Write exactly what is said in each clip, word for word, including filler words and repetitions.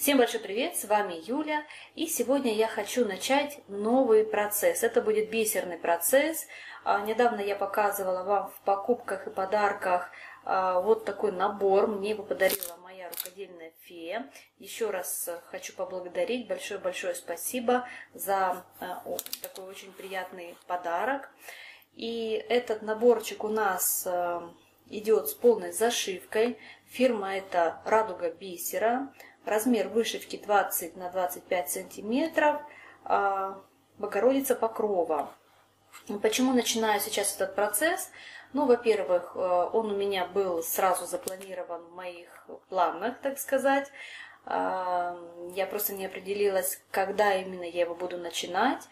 Всем большой привет, с вами Юля, и сегодня я хочу начать новый процесс. Это будет бисерный процесс. Недавно я показывала вам в покупках и подарках вот такой набор. Мне его подарила моя рукодельная фея. Еще раз хочу поблагодарить, большое-большое спасибо за такой очень приятный подарок. И этот наборчик у нас идет с полной зашивкой. Фирма это «Радуга бисера». Размер вышивки двадцать на двадцать пять сантиметров, Богородица Покрова. Почему начинаю сейчас этот процесс? Ну, во-первых, он у меня был сразу запланирован в моих планах, так сказать. Я просто не определилась, когда именно я его буду начинать.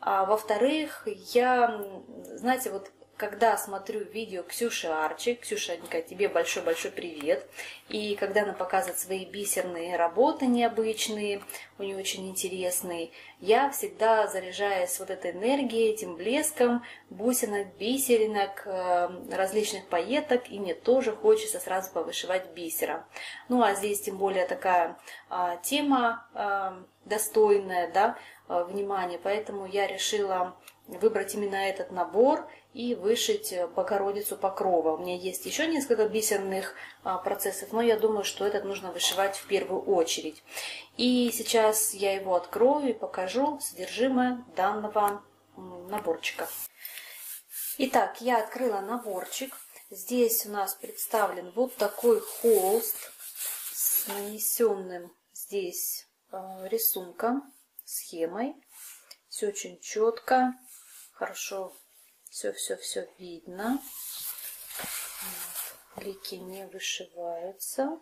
А во-вторых, я, знаете, вот когда смотрю видео Ксюши Арчи, Ксюшенька, тебе большой-большой привет. И когда она показывает свои бисерные работы необычные, у нее очень интересные, я всегда заряжаюсь вот этой энергией, этим блеском, бусинок, бисеринок, различных пайеток, и мне тоже хочется сразу повышивать бисером. Ну а здесь тем более такая а, тема а, достойная, да, а, внимания, поэтому я решила выбрать именно этот набор и вышить Богородицу Покрова. У меня есть еще несколько бисерных процессов, но я думаю, что этот нужно вышивать в первую очередь. И сейчас я его открою и покажу содержимое данного наборчика. Итак, я открыла наборчик. Здесь у нас представлен вот такой холст с нанесенным здесь рисунком, схемой. Все очень четко, хорошо. Все-все-все видно. Блики не вышиваются.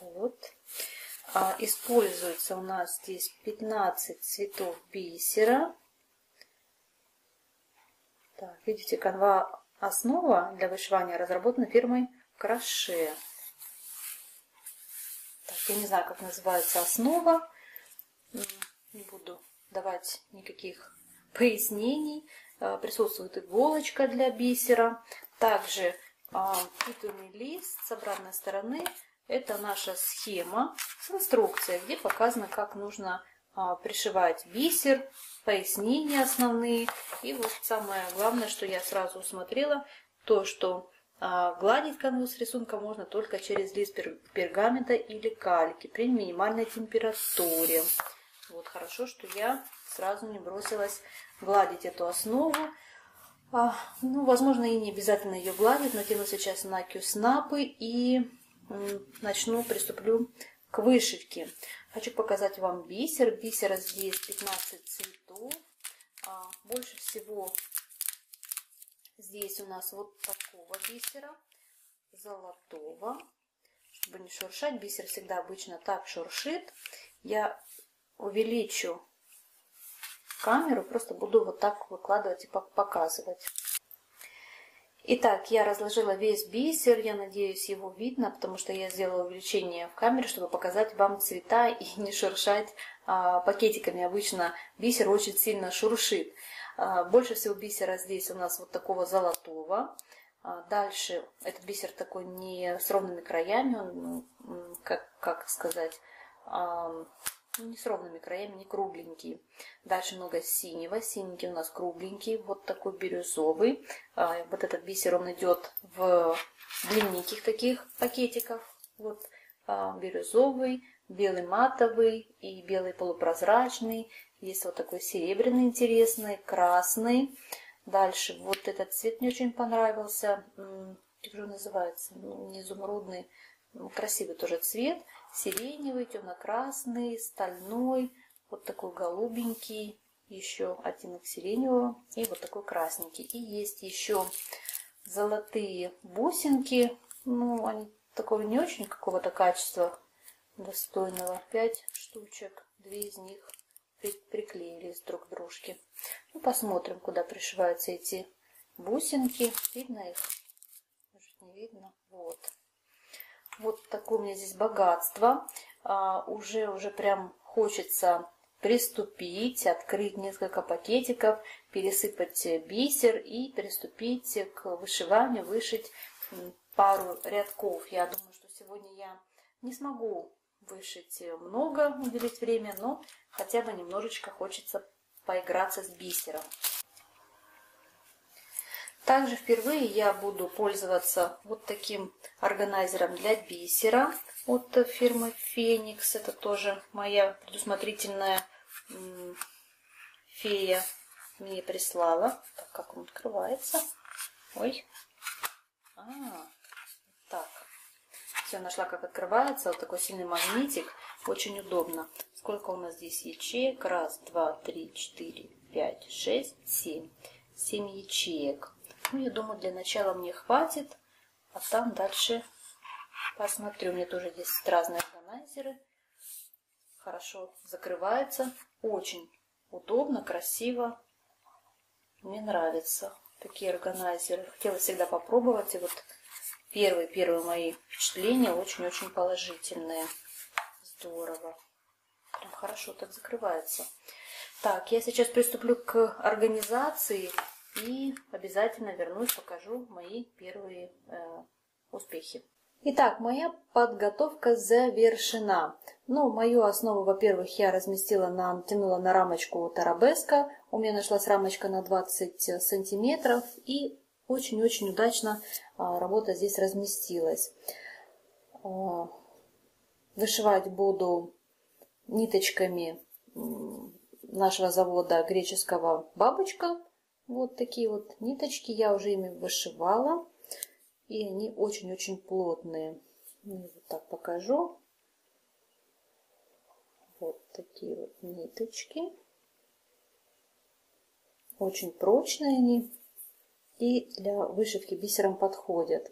Вот. А, используется у нас здесь пятнадцать цветов бисера. Так, видите, канва-основа для вышивания разработана фирмой Кроше. Так, я не знаю, как называется основа. Не буду давать никаких пояснений. Присутствует иголочка для бисера. Также петунный лист с обратной стороны. Это наша схема с инструкцией, где показано, как нужно пришивать бисер, пояснения основные. И вот самое главное, что я сразу усмотрела, то, что гладить канву с рисунком можно только через лист пергамента или кальки при минимальной температуре. Вот хорошо, что я сразу не бросилась гладить эту основу. А, ну, возможно, и не обязательно ее гладить. Натяну сейчас на кюснапы и м, начну, приступлю к вышивке. Хочу показать вам бисер. Бисера здесь пятнадцать цветов. А, больше всего здесь у нас вот такого бисера, золотого. Чтобы не шуршать, бисер всегда обычно так шуршит. Я увеличу камеру, просто буду вот так выкладывать и показывать. Итак, я разложила весь бисер, я надеюсь, его видно, потому что я сделала увеличение в камере, чтобы показать вам цвета и не шуршать а, пакетиками. Обычно бисер очень сильно шуршит. А, больше всего бисера здесь у нас вот такого золотого. А, дальше этот бисер такой не с ровными краями, он, как, как сказать, а, не с ровными краями, не кругленький. Дальше много синего. Синенький у нас кругленький, вот такой бирюзовый. Вот этот бисер, он идет в длинненьких таких пакетиков. Вот бирюзовый, белый матовый и белый полупрозрачный. Есть вот такой серебряный интересный, красный. Дальше вот этот цвет мне очень понравился. Как же он называется? Не изумрудный. Красивый тоже цвет, сиреневый, темно-красный, стальной, вот такой голубенький, еще оттенок сиреневого и вот такой красненький. И есть еще золотые бусинки, ну они такого не очень какого-то качества достойного, пять штучек, две из них приклеились друг к дружке. Ну, посмотрим, куда пришиваются эти бусинки, видно их, может не видно, вот. Вот такое у меня здесь богатство. А, уже, уже прям хочется приступить, открыть несколько пакетиков, пересыпать бисер и приступить к вышиванию, вышить пару рядков. Я думаю, что сегодня я не смогу вышить много, уделить время, но хотя бы немножечко хочется поиграться с бисером. Также впервые я буду пользоваться вот таким органайзером для бисера от фирмы Феникс. Это тоже моя предусмотрительная фея мне прислала. Так, как он открывается? Ой. А, так. Все, нашла, как открывается. Вот такой сильный магнитик. Очень удобно. Сколько у нас здесь ячеек? Раз, два, три, четыре, пять, шесть, семь. Семь ячеек. Ну, я думаю, для начала мне хватит, а там дальше посмотрю. У меня тоже здесь разные органайзеры. Хорошо закрывается. Очень удобно, красиво. Мне нравятся такие органайзеры. Хотела всегда попробовать. И вот первые-первые мои впечатления очень-очень положительные. Здорово. Прям хорошо так закрывается. Так, я сейчас приступлю к организации. И обязательно вернусь, покажу мои первые э, успехи. Итак, моя подготовка завершена. Ну, мою основу, во-первых, я разместила, на, натянула на рамочку от арабеска. У меня нашлась рамочка на двадцать сантиметров. И очень-очень удачно э, работа здесь разместилась. Э, вышивать буду ниточками нашего завода греческого «Бабочка». Вот такие вот ниточки, я уже ими вышивала, и они очень-очень плотные. Вот так покажу. Вот такие вот ниточки. Очень прочные они и для вышивки бисером подходят.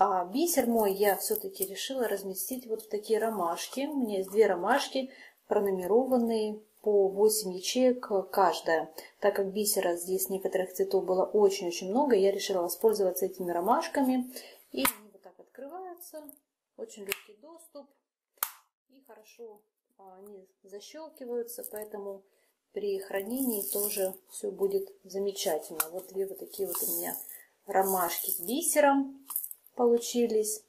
А бисер мой я все-таки решила разместить вот в такие ромашки. У меня есть две ромашки, пронумерованные по восемь ячеек каждая. Так как бисера здесь некоторых цветов было очень-очень много, я решила воспользоваться этими ромашками. И они вот так открываются. Очень легкий доступ. И хорошо они защелкиваются, поэтому при хранении тоже все будет замечательно. Вот две вот такие вот у меня ромашки с бисером получились.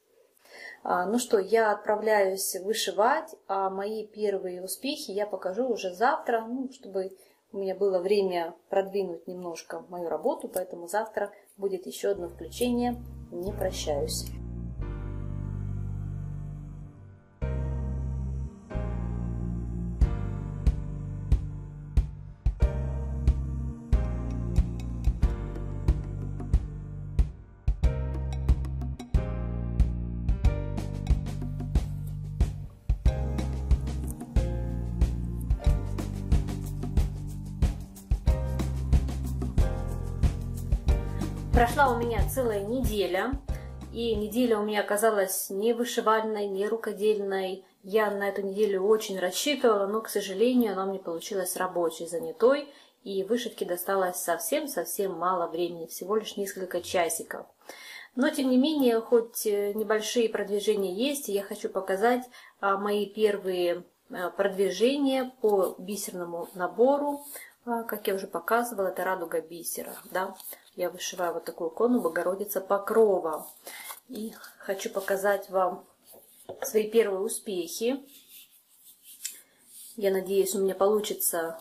Ну что, я отправляюсь вышивать, а мои первые успехи я покажу уже завтра, ну, чтобы у меня было время продвинуть немножко мою работу, поэтому завтра будет еще одно включение. Не прощаюсь. Прошла у меня целая неделя, и неделя у меня оказалась не вышивальной, не рукодельной. Я на эту неделю очень рассчитывала, но, к сожалению, она мне получилась рабочей, занятой, и вышивке досталось совсем-совсем мало времени, всего лишь несколько часиков. Но, тем не менее, хоть небольшие продвижения есть, я хочу показать мои первые продвижения по бисерному набору. Как я уже показывала, это радуга бисера, да? Я вышиваю вот такую икону Богородица Покрова. И хочу показать вам свои первые успехи. Я надеюсь, у меня получится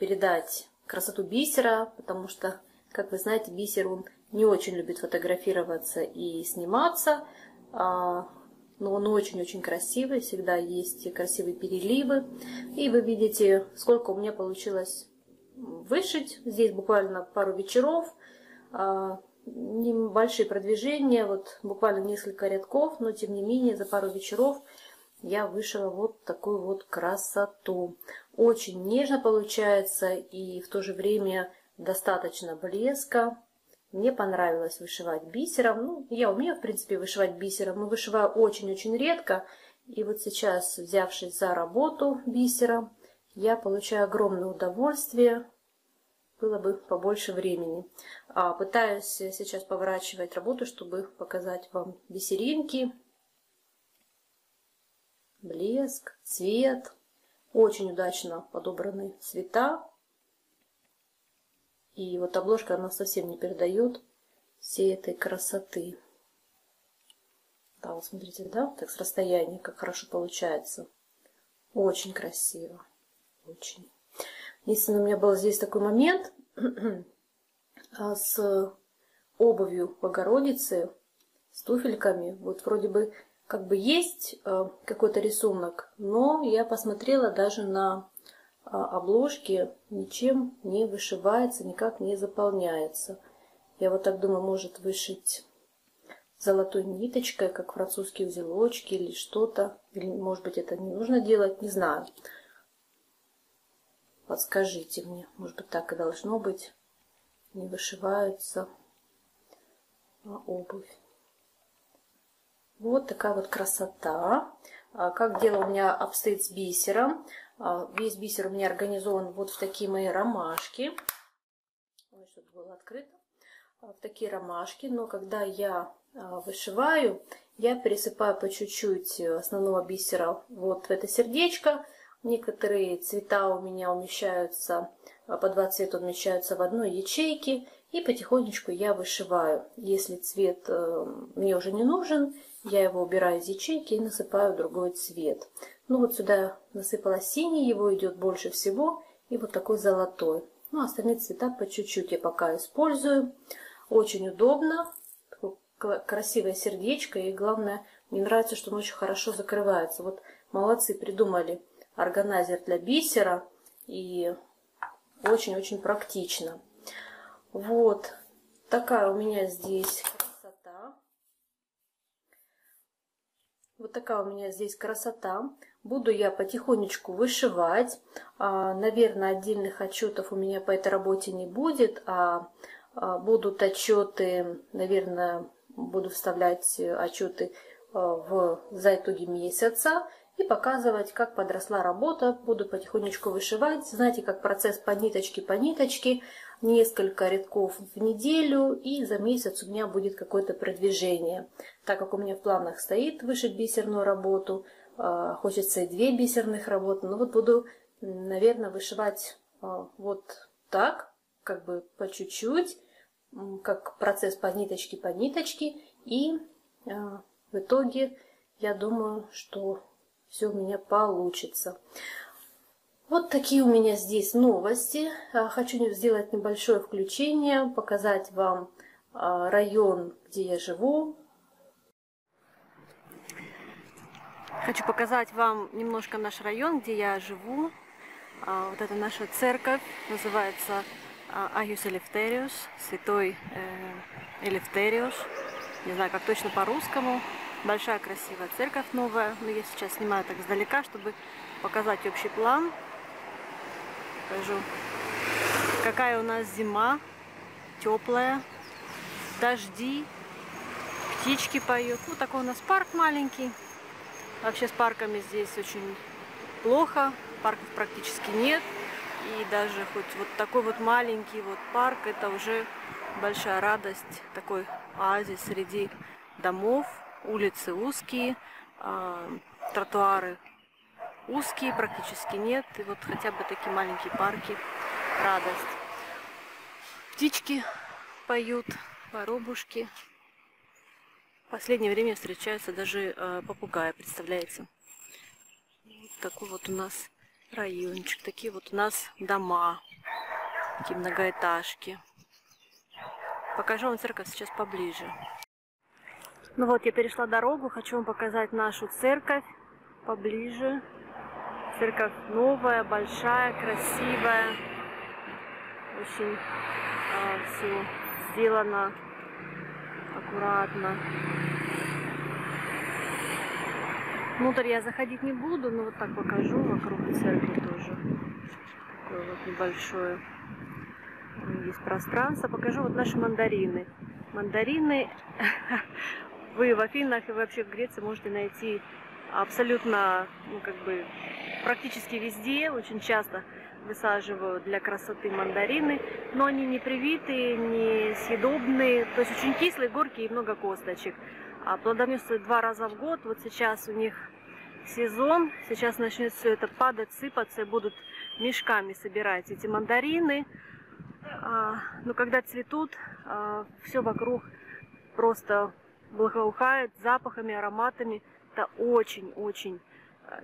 передать красоту бисера, потому что, как вы знаете, бисер он не очень любит фотографироваться и сниматься. Но он очень-очень красивый, всегда есть красивые переливы. И вы видите, сколько у меня получилось вышить. Здесь буквально пару вечеров, небольшие продвижения, вот буквально несколько рядков, но тем не менее за пару вечеров я вышила вот такую вот красоту. Очень нежно получается и в то же время достаточно блеска. Мне понравилось вышивать бисером. Ну, я умею в принципе вышивать бисером, но вышиваю очень-очень редко. И вот сейчас, взявшись за работу бисером, я получаю огромное удовольствие, было бы побольше времени. Пытаюсь сейчас поворачивать работу, чтобы показать вам бисеринки, блеск, цвет. Очень удачно подобраны цвета. И вот обложка, она совсем не передает всей этой красоты. цвета. Вот смотрите, да, так с расстояния, как хорошо получается. Очень красиво. Очень. Единственное, у меня был здесь такой момент с обувью Богородицы, с туфельками. Вот вроде бы как бы есть какой-то рисунок, но я посмотрела даже на обложке, ничем не вышивается, никак не заполняется. Я вот так думаю, может вышить золотой ниточкой, как французские узелочки или что-то. Или, может быть, это не нужно делать, не знаю. Подскажите мне, может быть, так и должно быть. Не вышивается обувь. Вот такая вот красота. Как дело у меня обстоит с бисером. Весь бисер у меня организован вот в такие мои ромашки. Ой, чтобы было открыто. В такие ромашки. Но когда я вышиваю, я пересыпаю по чуть-чуть основного бисера вот в это сердечко. Некоторые цвета у меня умещаются, по два цвета умещаются в одной ячейке. И потихонечку я вышиваю. Если цвет мне уже не нужен, я его убираю из ячейки и насыпаю другой цвет. Ну вот сюда насыпала синий, его идет больше всего, и вот такой золотой. Ну, остальные цвета по чуть-чуть я пока использую. Очень удобно, красивое сердечко, и главное, мне нравится, что он очень хорошо закрывается. Вот молодцы, придумали органайзер для бисера, и очень-очень практично. Вот такая у меня здесь красота. Вот такая у меня здесь красота. Буду я потихонечку вышивать. А, наверное, отдельных отчетов у меня по этой работе не будет, а, а будут отчеты, наверное, буду вставлять отчеты а, в, за итоги месяца и показывать, как подросла работа. Буду потихонечку вышивать. Знаете, как процесс по ниточке, по ниточке. Несколько рядков в неделю, и за месяц у меня будет какое-то продвижение. Так как у меня в планах стоит вышить бисерную работу, хочется и две бисерных работы, но вот буду, наверное, вышивать вот так, как бы по чуть-чуть, как процесс по ниточке, по ниточке, и в итоге я думаю, что все у меня получится. Вот такие у меня здесь новости. Хочу сделать небольшое включение, показать вам район, где я живу. Хочу показать вам немножко наш район, где я живу. Вот это наша церковь, называется Агиус Элифтериус, святой Элифтериус. Не знаю, как точно по-русскому. Большая красивая церковь новая, но я сейчас снимаю так издалека, чтобы показать общий план. Покажу, какая у нас зима, теплая, дожди, птички поют. Вот такой у нас парк маленький. Вообще с парками здесь очень плохо, парков практически нет. И даже хоть вот такой вот маленький вот парк, это уже большая радость, такой оазис среди домов. Улицы узкие, тротуары узкие, практически нет. И вот хотя бы такие маленькие парки, радость. Птички поют, воробушки. В последнее время встречаются даже э, попугаи, представляете? Вот такой вот у нас райончик. Такие вот у нас дома, такие многоэтажки. Покажу вам церковь сейчас поближе. Ну вот, я перешла дорогу, хочу вам показать нашу церковь поближе. Церковь новая, большая, красивая, очень э, все сделано аккуратно. Внутрь я заходить не буду, но вот так покажу, вокруг церкви тоже такое вот небольшое есть пространство. Покажу вот наши мандарины. Мандарины вы в Афинах и вообще в Греции можете найти абсолютно, ну, как бы, практически везде. Очень часто высаживают для красоты мандарины, но они не привитые, не съедобные, то есть очень кислые, горькие и много косточек. А плодоносят два раза в год. Вот сейчас у них сезон, сейчас начнет все это падать, сыпаться, и будут мешками собирать эти мандарины. Но когда цветут, все вокруг просто благоухает запахами, ароматами. Это очень-очень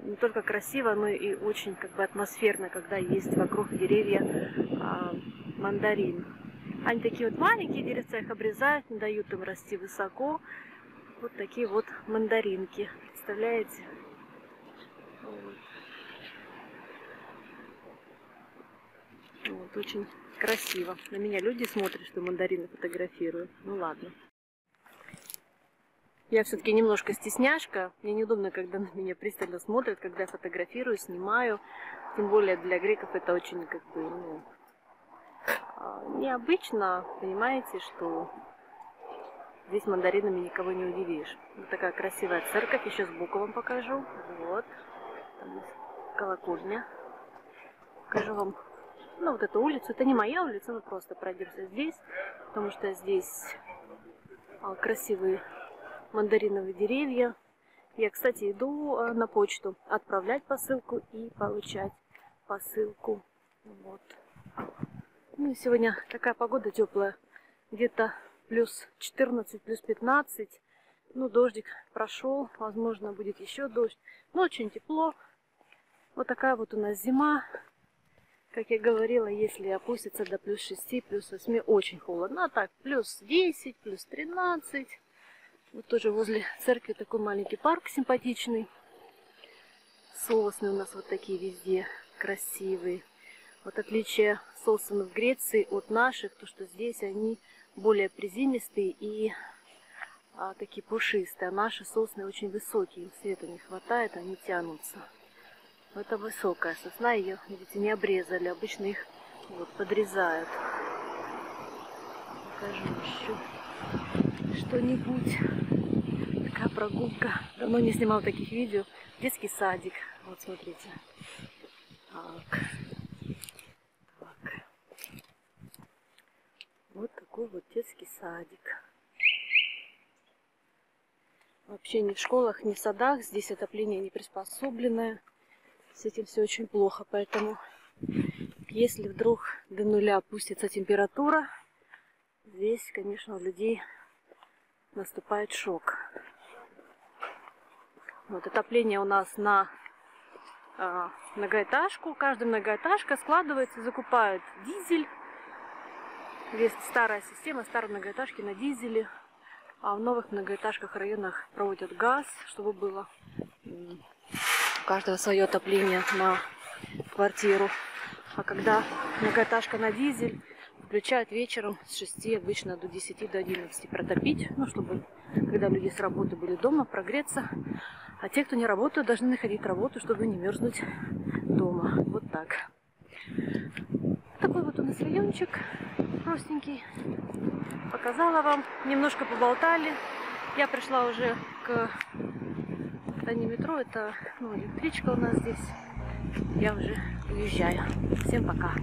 не только красиво, но и очень как бы атмосферно, когда есть вокруг деревья а, мандарин. Они такие вот маленькие деревца, их обрезают, не дают им расти высоко. Вот такие вот мандаринки, представляете? Вот. Вот, очень красиво. На меня люди смотрят, что мандарины фотографирую. Ну ладно. Я все-таки немножко стесняшка. Мне неудобно, когда на меня пристально смотрят, когда я фотографирую, снимаю. Тем более для греков это очень как бы, ну, необычно. Понимаете, что здесь мандаринами никого не удивишь. Вот такая красивая церковь. Еще сбоку вам покажу. Вот. Там есть колокольня. Покажу вам. Ну, вот эту улицу. Это не моя улица, мы просто пройдемся здесь, потому что здесь красивые мандариновые деревья. Я, кстати, иду на почту отправлять посылку и получать посылку. Вот. Ну, сегодня такая погода теплая. Где-то плюс четырнадцать, плюс пятнадцать. Ну, дождик прошел. Возможно, будет еще дождь. Но очень тепло. Вот такая вот у нас зима. Как я говорила, если опустится до плюс шести, плюс восьми, очень холодно. А так, плюс десять, плюс тринадцать. Вот тоже возле церкви такой маленький парк симпатичный. Сосны у нас вот такие везде красивые. Вот отличие сосен в Греции от наших, то что здесь они более приземистые и а, такие пушистые. А наши сосны очень высокие, им света не хватает, они тянутся. Это высокая сосна, ее, видите, не обрезали, обычно их вот подрезают. Покажу еще что-нибудь. Такая прогулка. Давно не снимала таких видео. Детский садик. Вот смотрите. Так. Так. Вот такой вот детский садик. Вообще ни в школах, ни в садах. Здесь отопление не приспособленное. С этим все очень плохо, поэтому если вдруг до нуля опустится температура, здесь, конечно, у людей наступает шок. Вот отопление у нас на э, многоэтажку. Каждая многоэтажка складывается, закупает дизель. Здесь старая система, старые многоэтажки на дизеле. А в новых многоэтажках, районах проводят газ, чтобы было... У каждого свое отопление на квартиру. А когда многоэтажка на дизель, включают вечером с шести обычно до десяти, до одиннадцати протопить, ну, чтобы когда люди с работы были дома, прогреться. А те, кто не работают, должны находить работу, чтобы не мерзнуть дома. Вот так. Такой вот у нас райончик простенький. Показала вам. Немножко поболтали. Я пришла уже к... Это не метро, это ну, электричка у нас здесь. Я уже уезжаю. Всем пока.